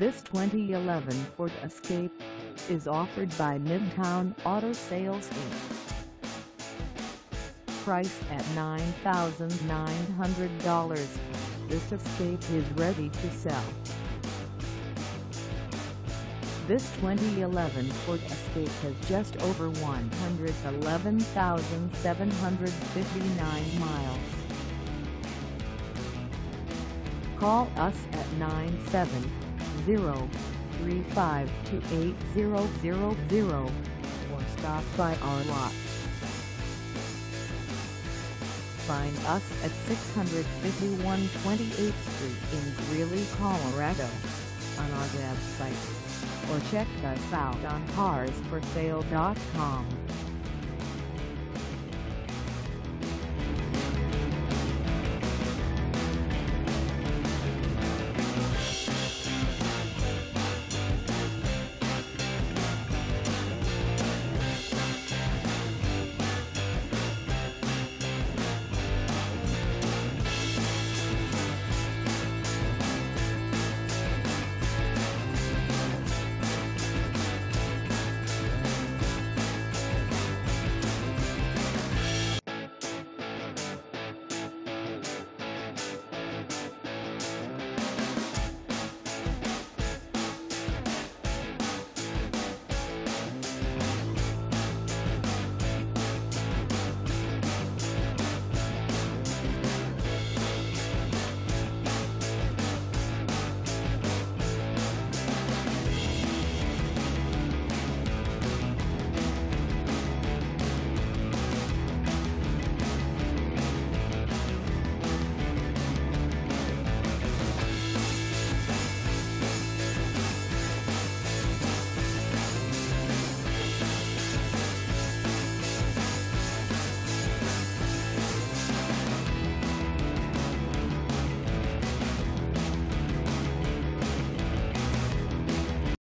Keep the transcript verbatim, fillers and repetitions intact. This twenty eleven Ford Escape is offered by Midtown Auto Sales Incorporated. Priced at nine thousand nine hundred dollars, this Escape is ready to sell. This twenty eleven Ford Escape has just over one hundred eleven thousand seven hundred fifty-nine miles. Call us at nine seven zero, three five two, eight zero zero zero or stop by our lot. Find us at six fifty-one twenty-eighth Street in Greeley, Colorado on our website, or check us out on cars for sale dot com.